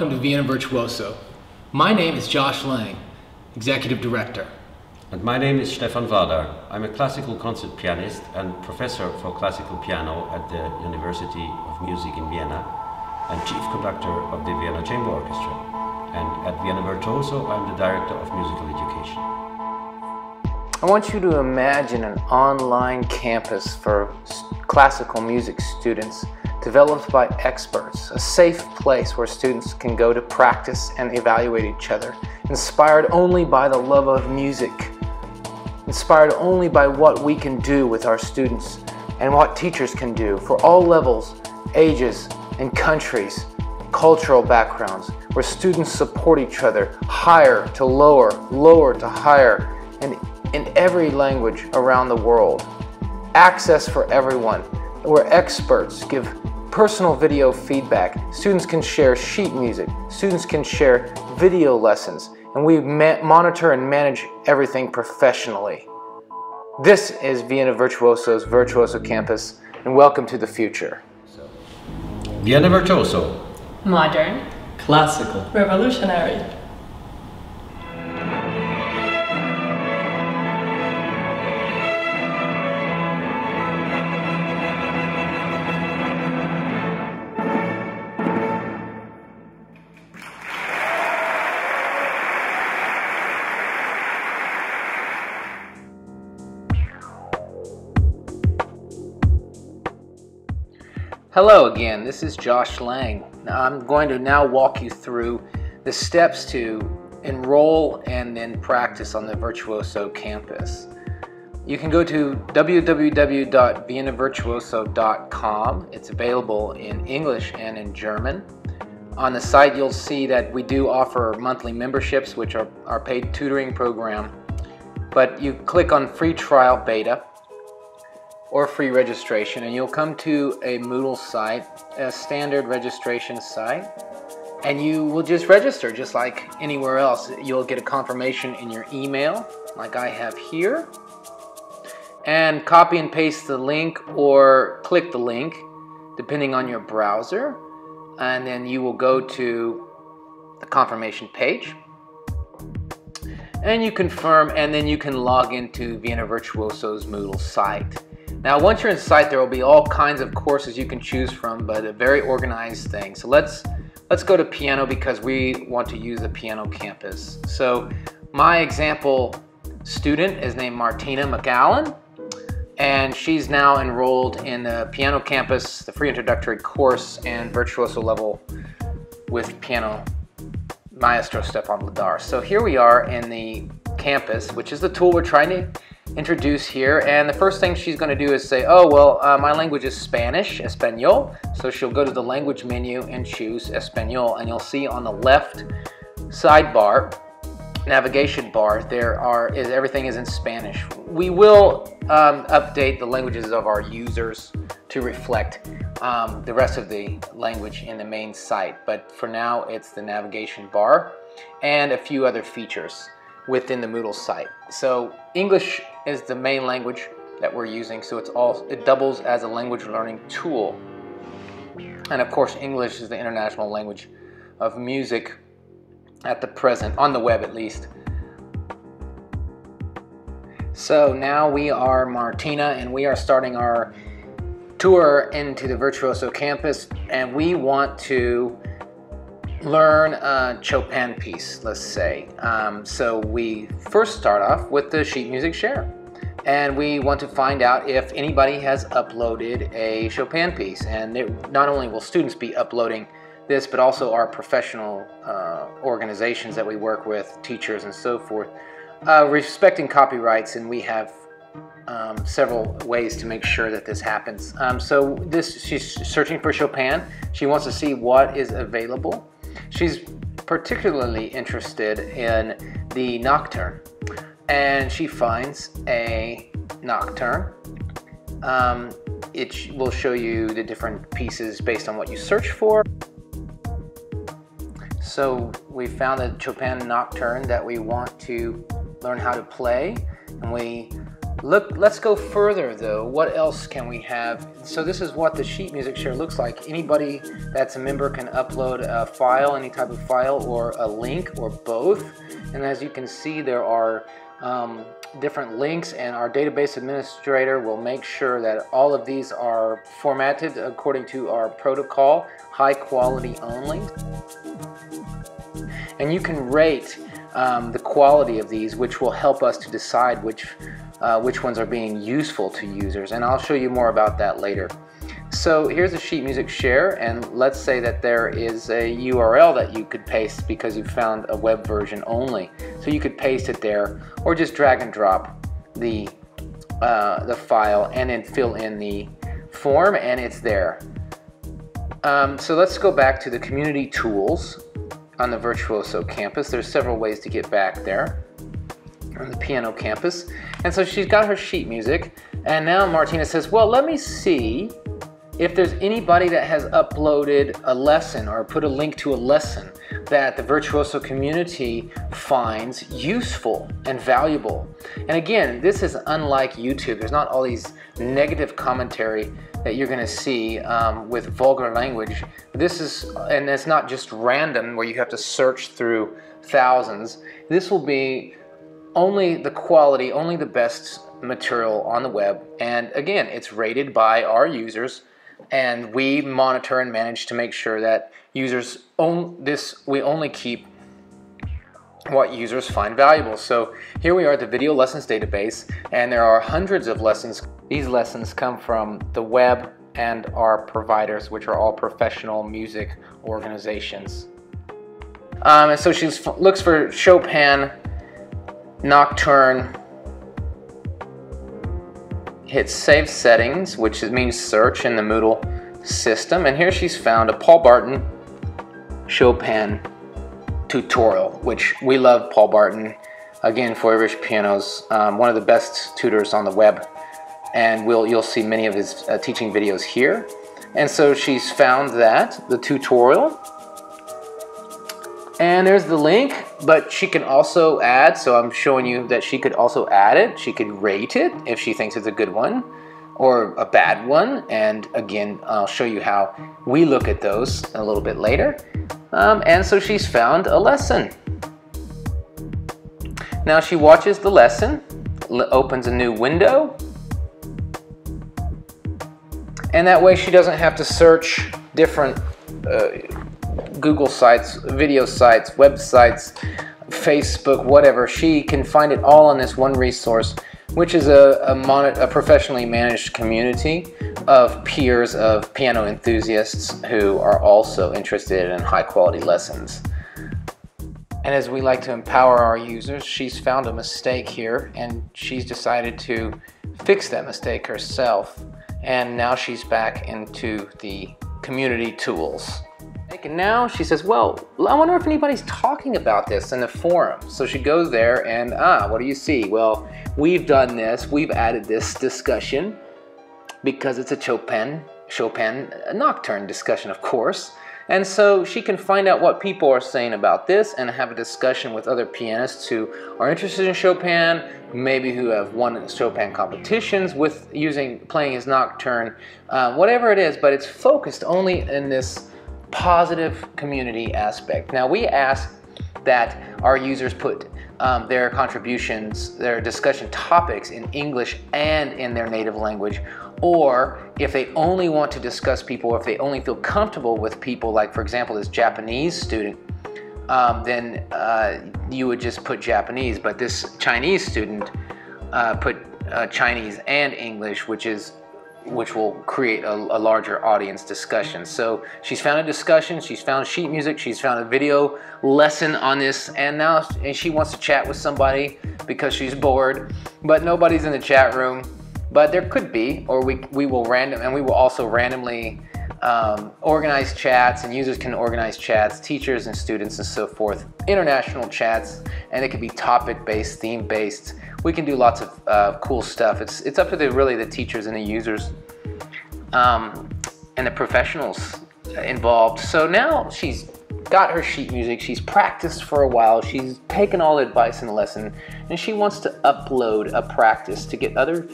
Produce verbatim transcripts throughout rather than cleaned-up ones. welcome to Vienna Virtuoso. My name is Josh Lang, Executive Director. And my name is Stefan Ladar. I'm a classical concert pianist and professor for classical piano at the University of Music in Vienna and chief conductor of the Vienna Chamber Orchestra. And at Vienna Virtuoso, I'm the director of musical education. I want you to imagine an online campus for classical music students developed by experts, a safe place where students can go to practice and evaluate each other, inspired only by the love of music, inspired only by what we can do with our students and what teachers can do for all levels, ages, and countries, cultural backgrounds, where students support each other, higher to lower, lower to higher, and in every language around the world. Access for everyone, where experts give personal video feedback. Students can share sheet music. Students can share video lessons. And we ma- monitor and manage everything professionally. This is Vienna Virtuoso's Virtuoso Campus, and welcome to the future. So, Vienna Virtuoso. Modern. Classical. Revolutionary. Hello again, this is Josh Lang. I'm going to now walk you through the steps to enroll and then practice on the Virtuoso campus. You can go to w w w dot vienna virtuoso dot com. It's available in English and in German. On the site you'll see that we do offer monthly memberships, which are our paid tutoring program, but you click on free trial beta or free registration, and you'll come to a Moodle site, a standard registration site, and you will just register just like anywhere else. You'll get a confirmation in your email, like I have here, and copy and paste the link or click the link, depending on your browser, and then you will go to the confirmation page, and you confirm, and then you can log into Vienna Virtuoso's Moodle site. Now, once you're inside, there will be all kinds of courses you can choose from, but a very organized thing. So let's let's go to piano because we want to use the piano campus. So my example student is named Martina McAllen, and she's now enrolled in the piano campus, the free introductory course, and virtuoso level with piano maestro Stefan Ladar. So here we are in the campus, which is the tool we're trying to introduce here, and the first thing she's going to do is say, oh, well, uh, my language is Spanish, Espanol, so she'll go to the language menu and choose Espanol, and you'll see on the left sidebar, navigation bar, there are, is everything is in Spanish. We will um, update the languages of our users to reflect um, the rest of the language in the main site, but for now, it's the navigation bar and a few other features within the Moodle site. So English is the main language that we're using, so it's all, it doubles as a language learning tool. And of course, English is the international language of music at the present, on the web at least. So now we are Martina, and we are starting our tour into the Virtuoso campus, and we want to learn a Chopin piece, let's say. Um, so we first start off with the sheet music share, and we want to find out if anybody has uploaded a Chopin piece. And it, not only will students be uploading this, but also our professional uh, organizations that we work with, teachers and so forth, uh, respecting copyrights, and we have Um, several ways to make sure that this happens. Um, so this, she's searching for Chopin. She wants to see what is available. She's particularly interested in the Nocturne, and she finds a Nocturne. Um, it will show you the different pieces based on what you search for. So we found the Chopin Nocturne that we want to learn how to play, and we Look, let's go further though. What else can we have? So this is what the sheet music share looks like. Anybody that's a member can upload a file, any type of file or a link or both. And as you can see, there are um, different links, and our database administrator will make sure that all of these are formatted according to our protocol, high quality only. And you can rate um, the quality of these, which will help us to decide which Uh, which ones are being useful to users, and I'll show you more about that later. So here's a sheet music share, and let's say that there is a U R L that you could paste because you found a web version only. So you could paste it there, or just drag and drop the, uh, the file and then fill in the form, and it's there. Um, so let's go back to the community tools on the Virtuoso campus. There's several ways to get back there on the piano campus. And so she's got her sheet music, and now Martina says, well, let me see if there's anybody that has uploaded a lesson or put a link to a lesson that the Virtuoso community finds useful and valuable. And again, this is unlike YouTube. There's not all these negative commentary that you're gonna see um, with vulgar language. This is, and it's not just random where you have to search through thousands. This will be only the quality, only the best material on the web, and again, it's rated by our users, and we monitor and manage to make sure that users own this. We only keep what users find valuable. So here we are at the video lessons database, and there are hundreds of lessons. These lessons come from the web and our providers, which are all professional music organizations. Um, and so she looks for Chopin, Nocturne, hit save settings, which means search in the Moodle system, and here she's found a Paul Barton Chopin tutorial, which we love Paul Barton, again for Irish pianos, um, one of the best tutors on the web, and we'll, you'll see many of his uh, teaching videos here. And so she's found that, the tutorial, and there's the link, but she can also add, so I'm showing you that she could also add it. She could rate it if she thinks it's a good one or a bad one. And again, I'll show you how we look at those a little bit later. Um, and so she's found a lesson. Now she watches the lesson, opens a new window. And that way she doesn't have to search different uh, Google sites, video sites, websites, Facebook, whatever. She can find it all on this one resource, which is a, a, mon a professionally managed community of peers of piano enthusiasts who are also interested in high quality lessons. And as we like to empower our users, she's found a mistake here, and she's decided to fix that mistake herself. And now she's back into the community tools. And now she says, well, I wonder if anybody's talking about this in the forum. So she goes there and, ah, what do you see? Well, we've done this, we've added this discussion because it's a Chopin, Chopin Nocturne discussion, of course. And so she can find out what people are saying about this and have a discussion with other pianists who are interested in Chopin, maybe who have won Chopin competitions with using, playing his Nocturne, uh, whatever it is, but it's focused only in this positive community aspect. Now we ask that our users put um, their contributions, their discussion topics in English and in their native language, or if they only want to discuss people, or if they only feel comfortable with people, like for example this Japanese student, um, then uh, you would just put Japanese, but this Chinese student uh, put uh, Chinese and English, which is which will create a, a larger audience discussion. So she's found a discussion, she's found sheet music, she's found a video lesson on this, and now and she wants to chat with somebody because she's bored, but nobody's in the chat room. But there could be, or we, we will random, and we will also randomly um, organize chats, and users can organize chats, teachers and students and so forth, international chats, and it could be topic-based, theme-based. We can do lots of uh, cool stuff. It's, it's up to the, really the teachers and the users um, and the professionals involved. So now she's got her sheet music, she's practiced for a while, she's taken all the advice and lesson, and she wants to upload a practice to get other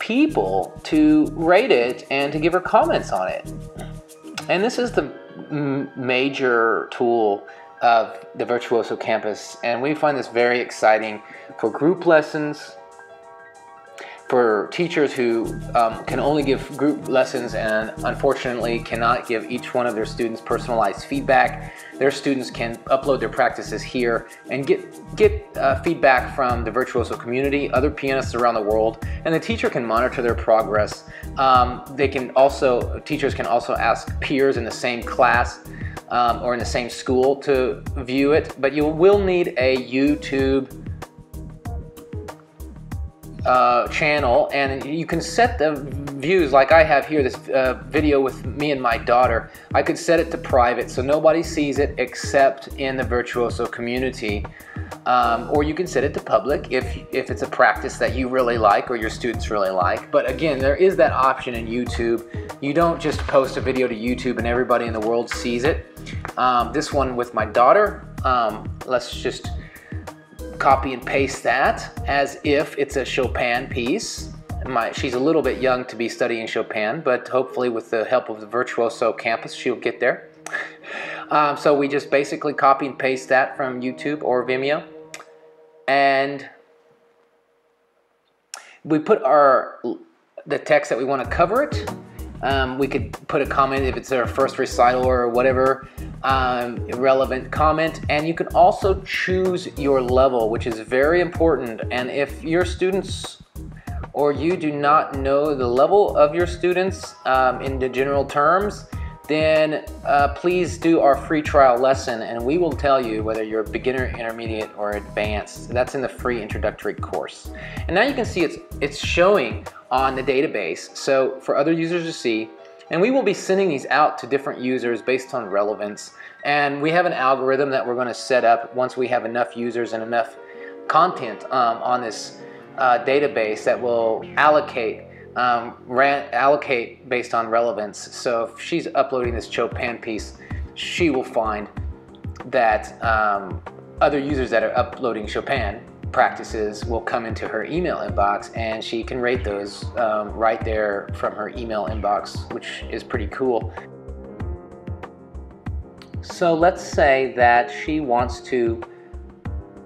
people to rate it and to give her comments on it. And this is the m major tool of the Virtuoso Campus, and we find this very exciting for group lessons, for teachers who um, can only give group lessons and unfortunately cannot give each one of their students personalized feedback. Their students can upload their practices here and get, get uh, feedback from the Virtuoso community, other pianists around the world, and the teacher can monitor their progress. Um, they can also, teachers can also ask peers in the same class um, or in the same school to view it, but you will need a YouTube Uh, channel, and you can set the views like I have here, this uh, video with me and my daughter. I could set it to private so nobody sees it except in the Virtuoso community, um, or you can set it to public if, if it's a practice that you really like or your students really like. But again, there is that option in YouTube. You don't just post a video to YouTube and everybody in the world sees it. Um, this one with my daughter, um, let's just copy and paste that as if it's a Chopin piece. My, she's a little bit young to be studying Chopin, but hopefully with the help of the Virtuoso Campus, she'll get there. Um, so we just basically copy and paste that from YouTube or Vimeo. And we put our the text that we want to cover it. Um, we could put a comment if it's our first recital or whatever um, relevant comment, and you can also choose your level, which is very important. And if your students or you do not know the level of your students um, in the general terms, then uh, please do our free trial lesson and we will tell you whether you're a beginner, intermediate, or advanced. That's in the free introductory course. And now you can see it's, it's showing on the database, so for other users to see, and we will be sending these out to different users based on relevance. And we have an algorithm that we're going to set up once we have enough users and enough content um, on this uh, database that will allocate Um, ran, allocate based on relevance. So if she's uploading this Chopin piece, she will find that um, other users that are uploading Chopin practices will come into her email inbox, and she can rate those um, right there from her email inbox, which is pretty cool. So let's say that she wants to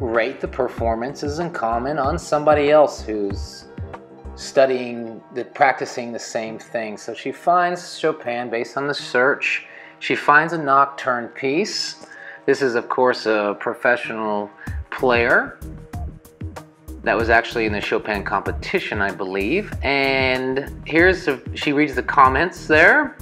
rate the performances and comment on somebody else who's studying, the, practicing the same thing. So she finds Chopin based on the search. She finds a Nocturne piece. This is, of course, a professional player that was actually in the Chopin competition, I believe. And here's, a, she reads the comments there.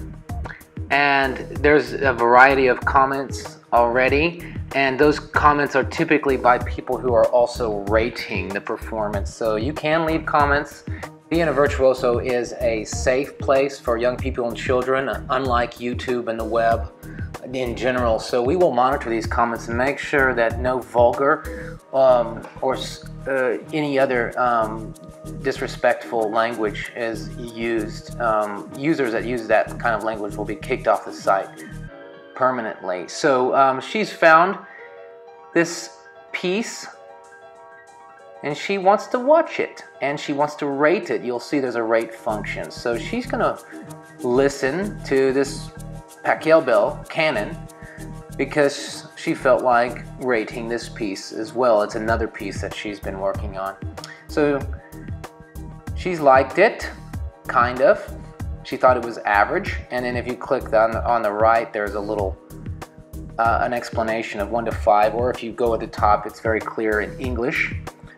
And there's a variety of comments already. And those comments are typically by people who are also rating the performance. So you can leave comments. Vienna Virtuoso is a safe place for young people and children, unlike YouTube and the web in general. So we will monitor these comments and make sure that no vulgar um, or uh, any other um, disrespectful language is used. Um, users that use that kind of language will be kicked off the site permanently. So um, she's found this piece and she wants to watch it and she wants to rate it. You'll see there's a rate function. So she's gonna listen to this Pachelbel Canon because she felt like rating this piece as well. It's another piece that she's been working on. So she's liked it, kind of. She thought it was average, and then if you click on the, on the right, there's a little uh, an explanation of one to five, or if you go at the top, it's very clear in English.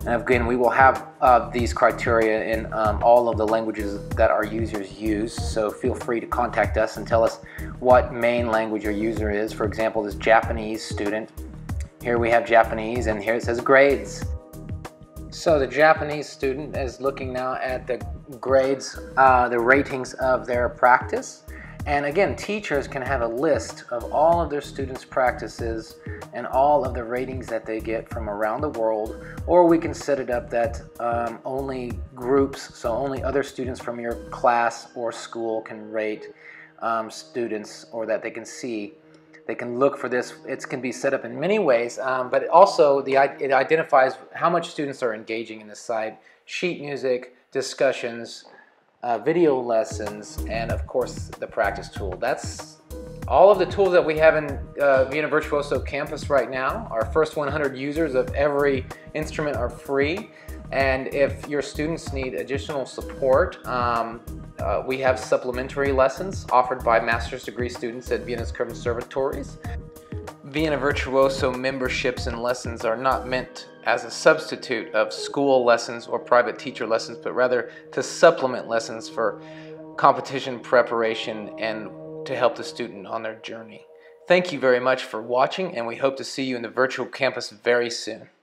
And again, we will have uh, these criteria in um, all of the languages that our users use, so feel free to contact us and tell us what main language your user is. For example, this Japanese student, here we have Japanese, and here it says grades. So the Japanese student is looking now at the grades, uh, the ratings of their practice. And again, teachers can have a list of all of their students' practices and all of the ratings that they get from around the world, or we can set it up that um, only groups, so only other students from your class or school can rate um, students, or that they can see They can look for this. It can be set up in many ways, um, but also the, it identifies how much students are engaging in this site, sheet music, discussions, uh, video lessons, and of course the practice tool. That's all of the tools that we have in uh, Vienna Virtuoso Campus right now. Our first one hundred users of every instrument are free, and if your students need additional support, um, Uh, we have supplementary lessons offered by master's degree students at Vienna's conservatories. Vienna Virtuoso memberships and lessons are not meant as a substitute of school lessons or private teacher lessons, but rather to supplement lessons for competition preparation and to help the student on their journey. Thank you very much for watching, and we hope to see you in the virtual campus very soon.